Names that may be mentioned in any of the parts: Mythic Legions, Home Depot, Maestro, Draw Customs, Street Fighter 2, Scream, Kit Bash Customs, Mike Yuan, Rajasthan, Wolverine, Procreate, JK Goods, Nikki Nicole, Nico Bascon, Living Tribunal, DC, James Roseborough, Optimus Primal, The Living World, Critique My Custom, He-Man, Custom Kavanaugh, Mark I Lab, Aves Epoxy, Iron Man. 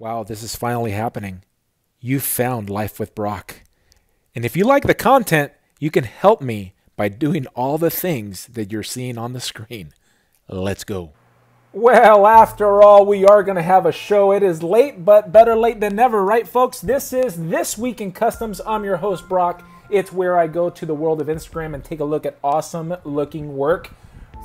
Wow, this is finally happening. You found Life with Brock. And if you like the content, you can help me by doing all the things that you're seeing on the screen. Let's go. Well, after all, we are going to have a show. It is late, but better late than never, right, folks? This is This Week in Customs. I'm your host, Brock. It's where I go to the world of Instagram and take a look at awesome-looking work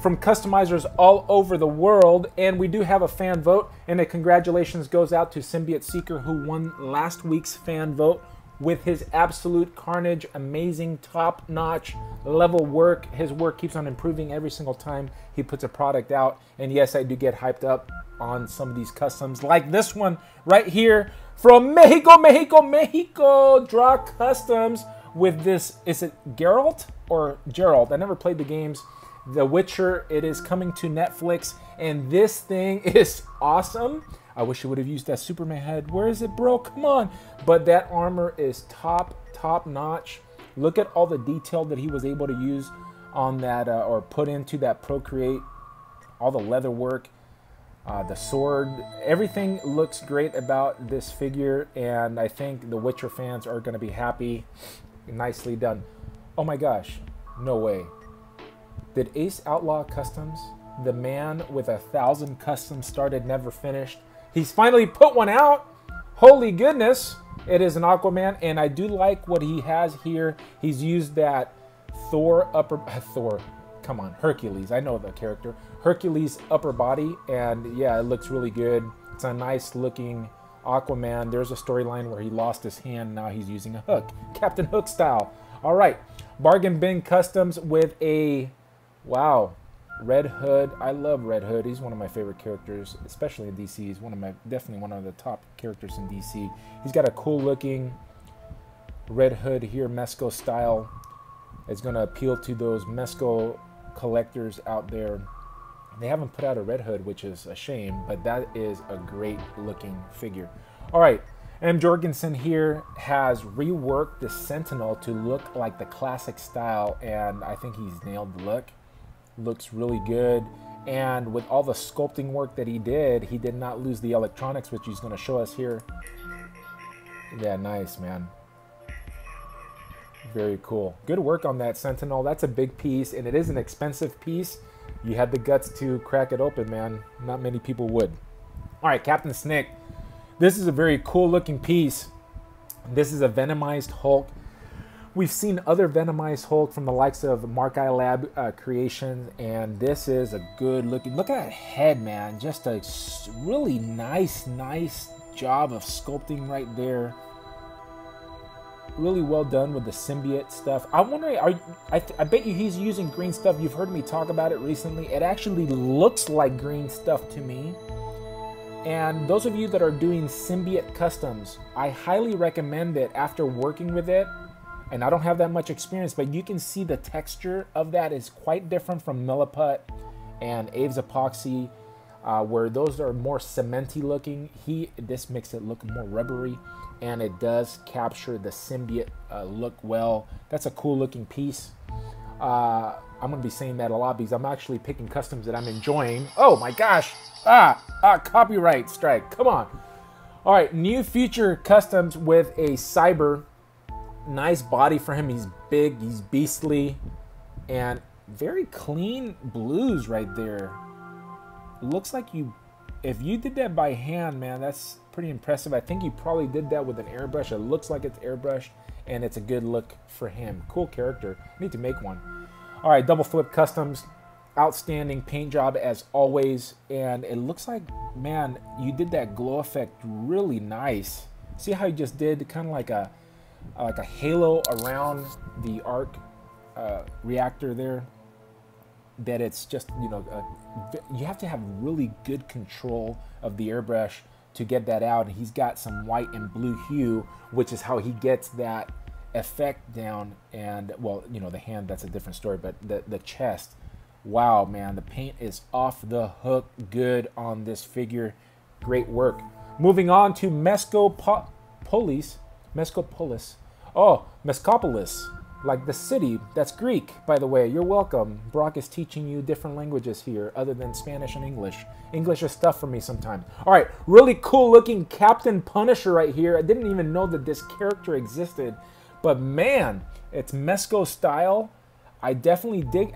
from customizers all over the world. And we do have a fan vote, and a congratulations goes out to Symbiote Seeker, who won last week's fan vote with his absolute carnage, amazing, top-notch level work. His work keeps on improving every single time he puts a product out. And yes, I do get hyped up on some of these customs, like this one right here from Mexico, Draw Customs, with this, is it Geralt or Gerald? I never played the games. The Witcher, it is coming to Netflix, and this thing is awesome. I wish I would have used that Superman head. Where is it, bro? Come on. But that armor is top notch. Look at all the detail that he was able to use on that, or put into that Procreate. All the leather work, the sword, everything looks great about this figure, and I think the Witcher fans are going to be happy. Nicely done. Oh my gosh, no way. Did Ace Outlaw Customs, the man with 1,000 customs started, never finished, he's finally put one out. Holy goodness. It is an Aquaman, and I do like what he has here. He's used that Hercules. I know the character. Hercules upper body, and yeah, it looks really good. It's a nice-looking Aquaman. There's a storyline where he lost his hand. Now he's using a hook. Captain Hook style. All right. Bargain Bin Customs with a... wow. Red Hood. I love Red Hood. He's one of my favorite characters, especially in DC. He's definitely one of the top characters in DC. He's got a cool-looking Red Hood here, Mezco style. It's going to appeal to those Mezco collectors out there. They haven't put out a Red Hood, which is a shame, but that is a great-looking figure. All right. M. Jorgensen here has reworked the Sentinel to look like the classic style, and I think he's nailed the look. Looks really good, and with all the sculpting work that he did not lose the electronics, which he's going to show us here. Yeah, nice, man. Very cool. Good work on that Sentinel. That's a big piece, and it is an expensive piece. You had the guts to crack it open, man. Not many people would. All right, Captain Snick. This is a very cool looking piece. This is a Venomized Hulk. We've seen other Venomized Hulk from the likes of Mark I Lab creations, and this is a good looking, look at that head, man. Just a really nice job of sculpting right there. Really well done with the symbiote stuff. I'm wondering, I bet you he's using green stuff. You've heard me talk about it recently. It actually looks like green stuff to me. And those of you that are doing symbiote customs, I highly recommend it after working with it. And I don't have that much experience, but you can see the texture of that is quite different from Milliput and Aves Epoxy, where those are more cementy looking. This makes it look more rubbery, and it does capture the symbiote look well. That's a cool looking piece. I'm going to be saying that a lot because I'm actually picking customs that I'm enjoying. Oh my gosh. Copyright strike. Come on. All right. New Future Customs with a cyber. Nice body for him. He's big, he's beastly, and very clean blues right there. Looks like if you did that by hand, man, that's pretty impressive. I think you probably did that with an airbrush. It looks like it's airbrushed, and it's a good look for him. Cool character. Need to make one. All right, Double Flip Customs. Outstanding paint job as always, and it looks like, man, you did that glow effect really nice. See how you just did kind of like a halo around the arc reactor there, that it's just, you know, you have to have really good control of the airbrush to get that out. And he's got some white and blue hue, which is how he gets that effect down. And, well, you know, the hand, that's a different story, but the chest, wow, man, the paint is off the hook good on this figure. Great work. Moving on to Mescopolis. Oh, Mescopolis. like the city. That's Greek, by the way. You're welcome. Brock is teaching you different languages here other than Spanish and English. English is tough for me sometimes. All right, really cool looking Captain Punisher right here. I didn't even know that this character existed, but man, it's Mezco style. I definitely dig.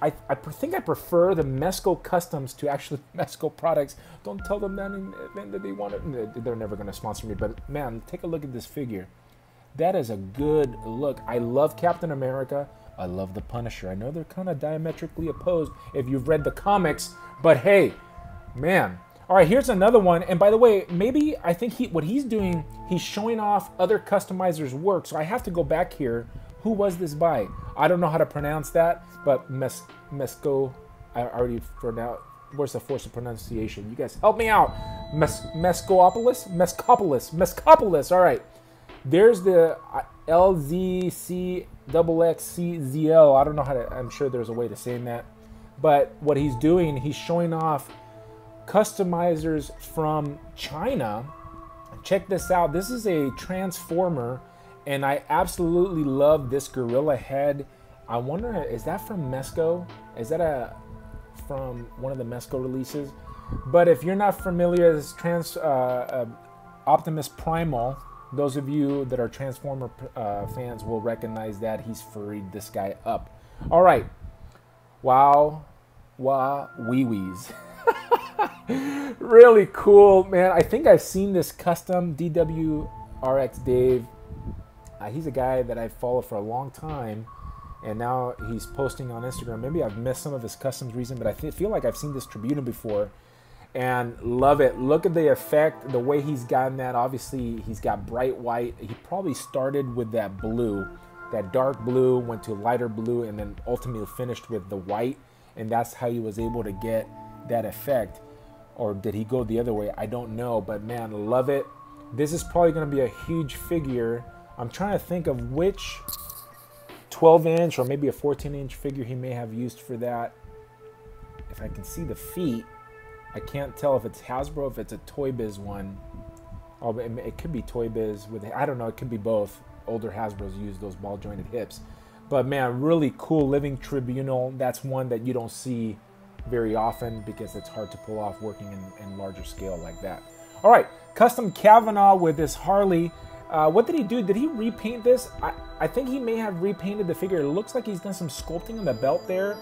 I think I prefer the Mezco customs to actually Mezco products. Don't tell them that in the event that they want it. They're never going to sponsor me, but man, take a look at this figure. That is a good look. I love Captain America. I love the Punisher. I know they're kind of diametrically opposed if you've read the comics, but hey, man. All right, here's another one. And by the way, maybe I think what he's doing, he's showing off other customizers' work. So I have to go back here. Who was this by? I don't know how to pronounce that, but Mezco, I already pronounced. Where's the force of pronunciation? You guys help me out. Mescopolis. All right. There's the LZCXXCZL. I don't know how to, I'm sure there's a way to say that. But what he's doing, he's showing off customizers from China. Check this out. This is a transformer, and I absolutely love this gorilla head. I wonder, is that from Mezco? Is that from one of the Mezco releases? But if you're not familiar, this Optimus Primal. Those of you that are Transformer fans will recognize that he's furried this guy up. All right. Wow. Wah. Wee-wees. Really cool, man. I think I've seen this custom. DWRX Dave. He's a guy that I've followed for a long time, and now he's posting on Instagram. Maybe I've missed some of his customs recently, but I feel like I've seen this Tribunal before. And love it. Look at the effect, the way he's gotten that. Obviously, he's got bright white. He probably started with that blue, that dark blue, went to lighter blue, and then ultimately finished with the white. And that's how he was able to get that effect. Or did he go the other way? I don't know. But man, love it. This is probably going to be a huge figure. I'm trying to think of which 12-inch or maybe a 14-inch figure he may have used for that. If I can see the feet. I can't tell if it's Hasbro, if it's a Toy Biz one. Oh, it could be Toy Biz with, I don't know, it could be both. Older Hasbros use those ball jointed hips. But man, really cool Living Tribunal. That's one that you don't see very often because it's hard to pull off working in larger scale like that. All right, Custom Kavanaugh with this Harley. What did he do? Did he repaint this? I think he may have repainted the figure. It looks like he's done some sculpting on the belt there.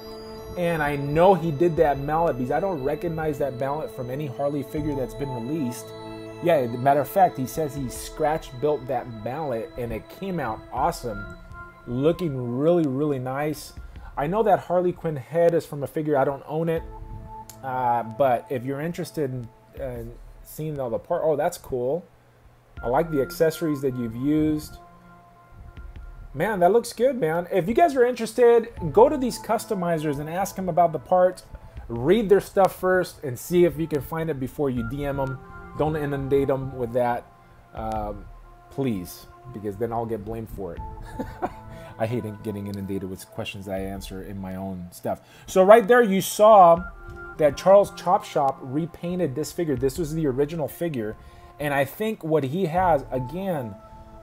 And I know he did that mallet because I don't recognize that mallet from any Harley figure that's been released. Yeah, as a matter of fact, he says he scratch-built that mallet and it came out awesome. Looking really, really nice. I know that Harley Quinn head is from a figure. I don't own it. But if you're interested in seeing all the parts, oh, that's cool. I like the accessories that you've used. Man, that looks good, man. If you guys are interested, go to these customizers and ask them about the parts. Read their stuff first and see if you can find it before you DM them. Don't inundate them with that, please, because then I'll get blamed for it. I hate getting inundated with questions that I answer in my own stuff. So right there you saw that Charles Chop Shop repainted this figure. This was the original figure. And I think what he has, again,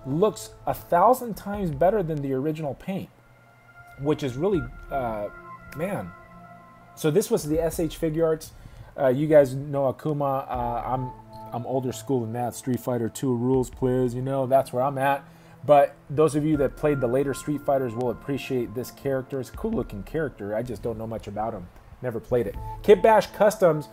looks 1,000 times better than the original paint, which is really, man. So this was the SH Figure Arts. You guys know Akuma. I'm older school than that. Street Fighter 2 rules, players. You know, that's where I'm at. But those of you that played the later Street Fighters will appreciate this character. It's a cool-looking character. I just don't know much about him. Never played it. Kit Bash Customs.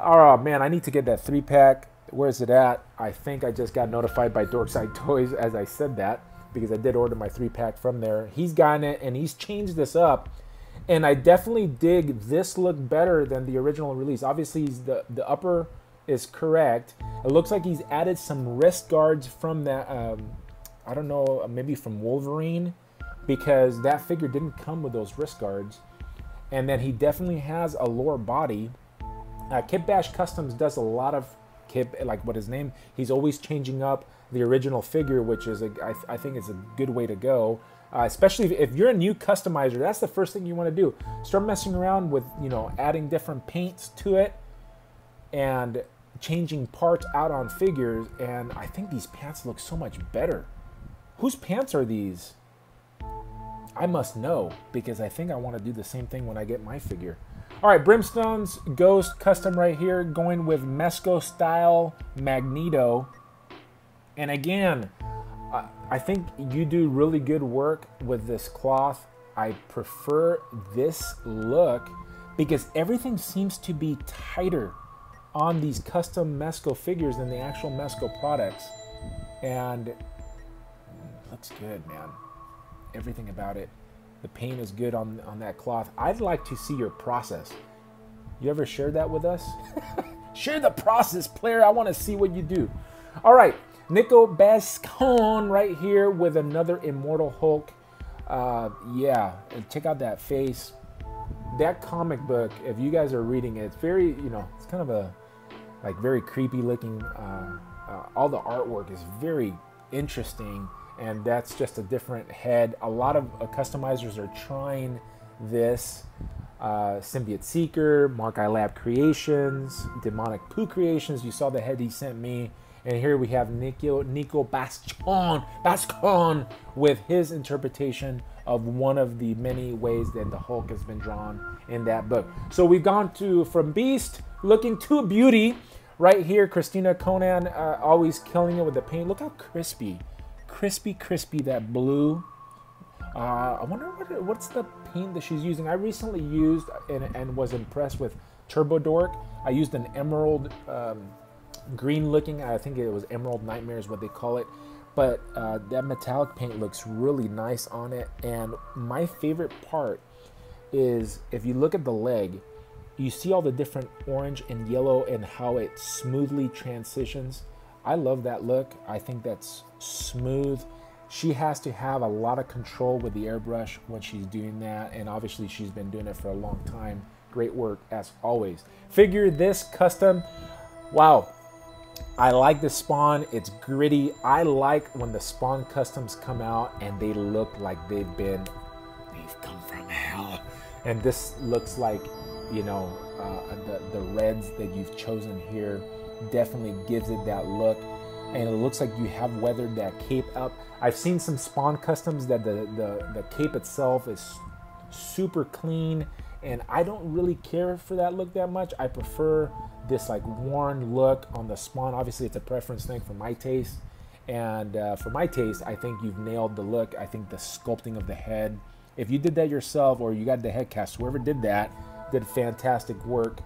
Oh, man, I need to get that 3-pack. Where is it at? I think I just got notified by Dorkside Toys as I said that because I did order my 3-pack from there. He's gotten it and he's changed this up. And I definitely dig this look better than the original release. Obviously, the upper is correct. It looks like he's added some wrist guards from that, I don't know, maybe from Wolverine because that figure didn't come with those wrist guards. And then he definitely has a lower body. Kit Bash Customs does a lot of Kip, like what his name, he's always changing up the original figure, which is, I think it's a good way to go. Especially if you're a new customizer, that's the first thing you want to do. Start messing around with, you know, adding different paints to it and changing parts out on figures. And I think these pants look so much better. Whose pants are these? I must know, because I think I want to do the same thing when I get my figure. All right, Brimstone's Ghost Custom right here, going with Mezco Style Magneto. And again, I think you do really good work with this cloth. I prefer this look because everything seems to be tighter on these custom Mezco figures than the actual Mezco products. And it looks good, man. Everything about it. The paint is good on that cloth. I'd like to see your process. You ever shared that with us? Share the process, player. I want to see what you do. All right. Nico Bascon right here with another Immortal Hulk. Yeah, check out that face. That comic book, if you guys are reading it, it's very, you know, it's kind of a, like, very creepy looking. All the artwork is very interesting, and that's just a different head. A lot of customizers are trying this. Symbiote Seeker, Mark I Lab Creations, Demonic Poo Creations. You saw the head he sent me. And here we have Nico Bascon with his interpretation of one of the many ways that the Hulk has been drawn in that book. So we've gone to from beast looking to beauty right here. Christina Conan always killing it with the paint. Look how crispy that blue. I wonder what's the paint that she's using. I recently used and was impressed with Turbo Dork. I used an emerald green looking, I think it was Emerald Nightmare is what they call it, but that metallic paint looks really nice on it. And my favorite part is if you look at the leg, you see all the different orange and yellow and how it smoothly transitions. I love that look. I think that's smooth. She has to have a lot of control with the airbrush when she's doing that, and obviously she's been doing it for a long time. Great work as always. Figure this custom. Wow, I like the Spawn. It's gritty. I like when the Spawn customs come out and they look like they've come from hell. And this looks like, you know, the reds that you've chosen here definitely gives it that look. And it looks like you have weathered that cape up. I've seen some Spawn customs that the cape itself is super clean, and I don't really care for that look that much. I prefer this like worn look on the Spawn. Obviously it's a preference thing for my taste, and for my taste, I think you've nailed the look. I think the sculpting of the head, if you did that yourself or you got the head cast, whoever did that did fantastic work.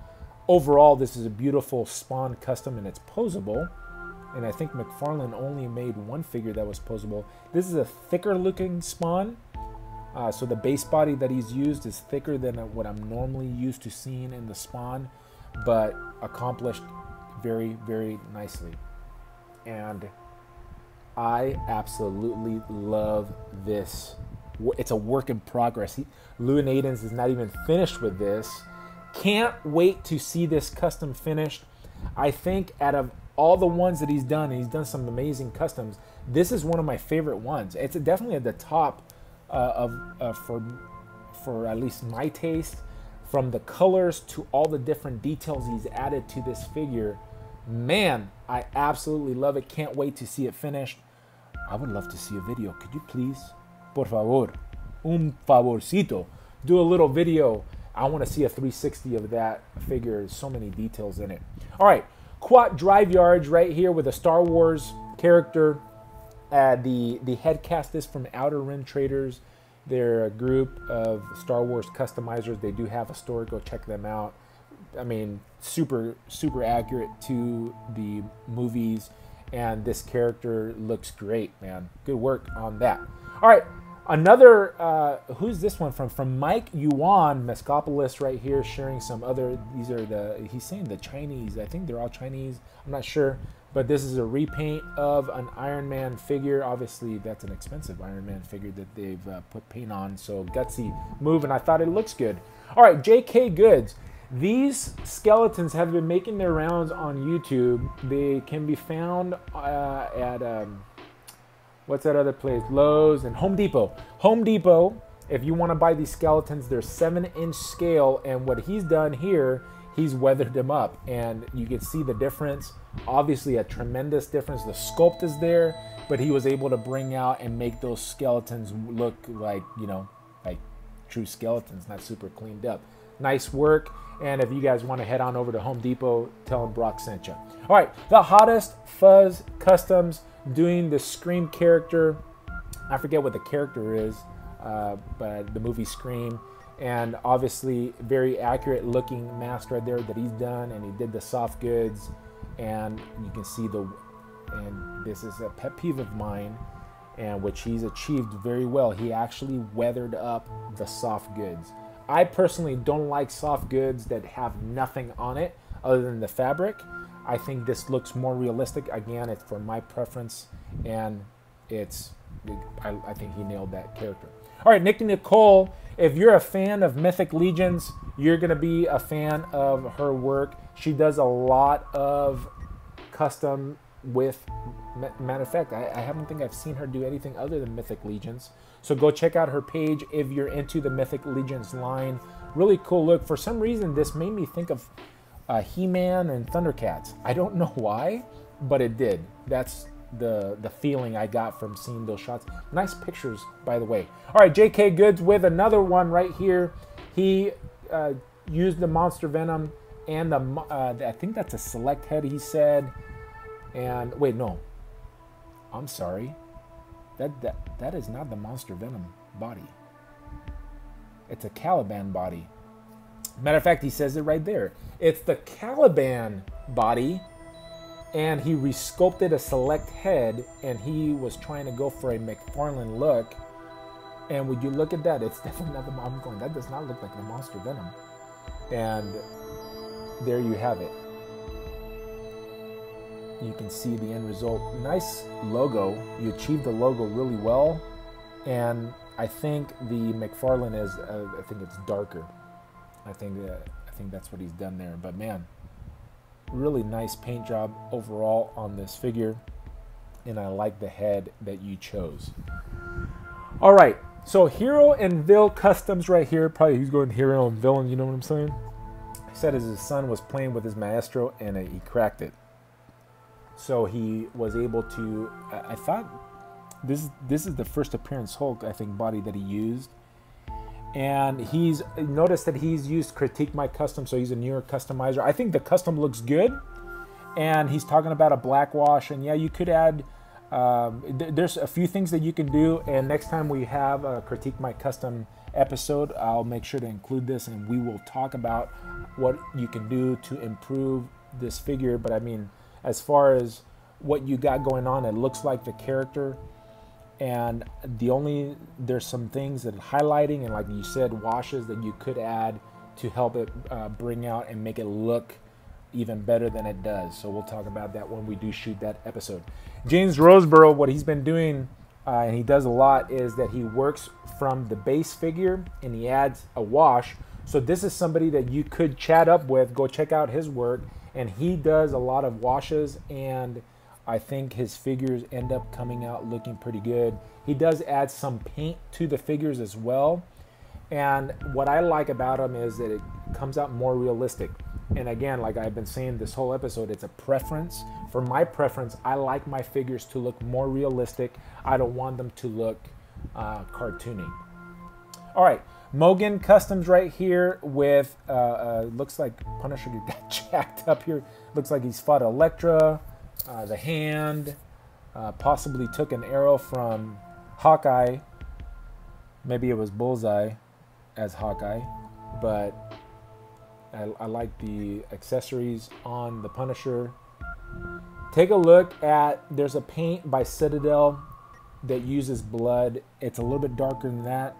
Overall, this is a beautiful Spawn custom, and it's posable, and I think McFarlane only made one figure that was posable. This is a thicker looking Spawn. So the base body that he's used is thicker than what I'm normally used to seeing in the Spawn, but accomplished very, very nicely. And I absolutely love this. It's a work in progress. Lou Nadens is not even finished with this. Can't wait to see this custom finished. I think out of all the ones that he's done, and he's done some amazing customs, this is one of my favorite ones. It's definitely at the top for at least my taste. From the colors to all the different details he's added to this figure, man, I absolutely love it. Can't wait to see it finished. I would love to see a video. Could you please, por favor, un favorcito, do a little video. I want to see a 360 of that figure. So many details in it. All right, Quat Drive Yards right here with a Star Wars character. The head cast is from Outer Rim Traders. They're a group of Star Wars customizers. They do have a store. Go check them out. I mean, super, super accurate to the movies. And this character looks great, man. Good work on that. All right. Another, who's this one from? From Mike Yuan, Mescopolis right here, sharing some other, these are the, he's saying the Chinese. I think they're all Chinese. I'm not sure. But this is a repaint of an Iron Man figure. Obviously, that's an expensive Iron Man figure that they've put paint on. So gutsy move, and I thought it looks good. All right, JK Goods. These skeletons have been making their rounds on YouTube. They can be found at, what's that other place? Lowe's and Home Depot. Home Depot, if you want to buy these skeletons, they're 7-inch scale. And what he's done here, he's weathered them up, and you can see the difference. Obviously a tremendous difference. The sculpt is there, but he was able to bring out and make those skeletons look like, you know, like true skeletons, not super cleaned up. Nice work. And if you guys want to head on over to Home Depot, tell them Brock sent you. All right, the hottest fuzz customs doing the Scream character. I forget what the character is, but the movie Scream. And obviously very accurate looking mask right there that he's done, and he did the soft goods, and you can see the, and this is a pet peeve of mine, and which he's achieved very well. He actually weathered up the soft goods. I personally don't like soft goods that have nothing on it other than the fabric. I think this looks more realistic. Again, it's for my preference, and it's, I think he nailed that character. All right, Nikki Nicole, if you're a fan of Mythic Legions, you're going to be a fan of her work. She does a lot of custom with, matter of fact, I haven't think I've seen her do anything other than Mythic Legions. So go check out her page if you're into the Mythic Legions line. Really cool look. For some reason, this made me think of He-Man and Thundercats. I don't know why, but it did. That's the feeling I got from seeing those shots. Nice pictures, by the way. All right, JK Goods with another one right here. He used the Monster Venom and the, I think that's a select head, he said. And wait, no, I'm sorry. That is not the Monster Venom body. It's a Caliban body. Matter of fact, he says it right there. It's the Caliban body, and he resculpted a select head, and he was trying to go for a McFarlane look. And would you look at that? It's definitely not the. I'm going. That does not look like the Monster Venom. And there you have it. You can see the end result. Nice logo. You achieved the logo really well, and I think the McFarlane is. I think it's darker. I think that's what he's done there. But man, really nice paint job overall on this figure, and I like the head that you chose. All right, so Hero and Vil Customs right here. Probably he's going hero and villain. You know what I'm saying? He said his son was playing with his maestro, and he cracked it. So he was able to, I thought, this is the first appearance Hulk, I think, body that he used. And he's noticed that he's used Critique My Custom, so he's a newer customizer. I think the custom looks good. And he's talking about a black wash. And yeah, you could add, there's a few things that you can do. And next time we have a Critique My Custom episode, I'll make sure to include this. And we will talk about what you can do to improve this figure. But I mean, as far as what you got going on, it looks like the character, and the only, there's some things that highlighting and like you said, washes that you could add to help it bring out and make it look even better than it does. So we'll talk about that when we do shoot that episode. James Roseborough, what he's been doing, and he does a lot, is that he works from the base figure and he adds a wash. So this is somebody that you could chat up with. Go check out his work. And he does a lot of washes, and I think his figures end up coming out looking pretty good. He does add some paint to the figures as well. And what I like about him is that it comes out more realistic. And again, like I've been saying this whole episode, it's a preference. For my preference, I like my figures to look more realistic. I don't want them to look cartoony. All right. Mogan Customs right here with, looks like Punisher got jacked up here. Looks like he's fought Elektra, the Hand, possibly took an arrow from Hawkeye. Maybe it was Bullseye as Hawkeye, but I like the accessories on the Punisher. Take a look at, there's a paint by Citadel that uses blood. It's a little bit darker than that.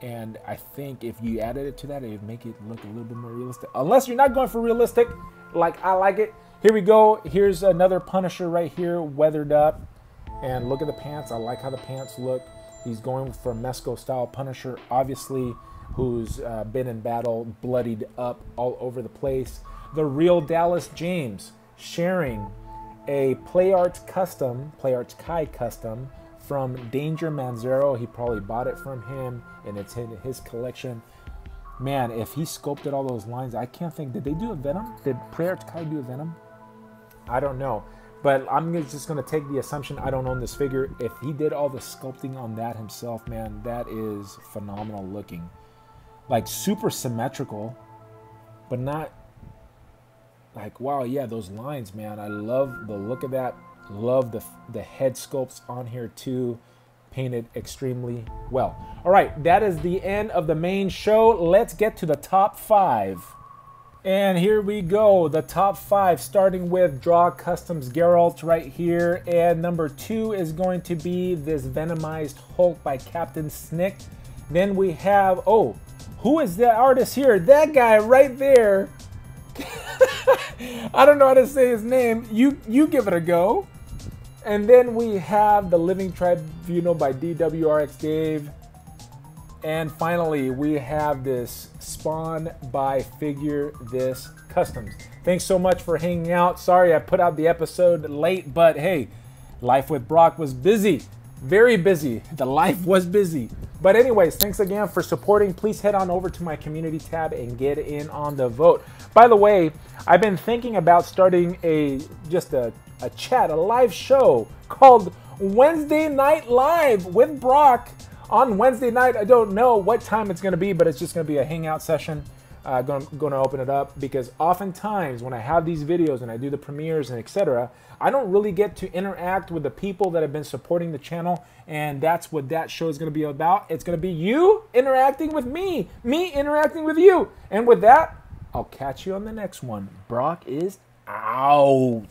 And I think if you added it to that, it would make it look a little bit more realistic. Unless you're not going for realistic, like I like it. Here we go. Here's another Punisher right here, weathered up. And look at the pants. I like how the pants look. He's going for Mezco style Punisher, obviously, who's been in battle, bloodied up all over the place. The real Dallas James sharing a Play Arts Kai custom from Danger Manzaro. He probably bought it from him, and it's in his collection. Man, if he sculpted all those lines, I can't think, did they do a Venom? Did Play Arts Kai do a Venom? I don't know. But I'm just going to take the assumption I don't own this figure. If he did all the sculpting on that himself, man, that is phenomenal looking. Like, super symmetrical, but not like, wow, yeah, those lines, man. I love the look of that. Love the head sculpts on here, too. Painted extremely well. All right, that is the end of the main show. Let's get to the top five. And here we go, the top five, starting with Draw Customs Geralt right here. And number two is going to be this Venomized Hulk by Captain Snick. Then we have, oh, who is that artist here? That guy right there. I don't know how to say his name. You give it a go. And then we have the Living Tribunal by DWRX Dave. And finally, we have this Spawn by Figure This Customs. Thanks so much for hanging out. Sorry I put out the episode late, but hey, life with Brock was busy. Very busy. The life was busy. But anyways, thanks again for supporting. Please head on over to my community tab and get in on the vote. By the way, I've been thinking about starting a chat, a live show called Wednesday Night Live with Brock. On Wednesday night, I don't know what time it's going to be, but it's just going to be a hangout session. I'm going to open it up because oftentimes when I have these videos and I do the premieres and etc., I don't really get to interact with the people that have been supporting the channel, and that's what that show is going to be about. It's going to be you interacting with me, me interacting with you. And with that, I'll catch you on the next one. Brock is out.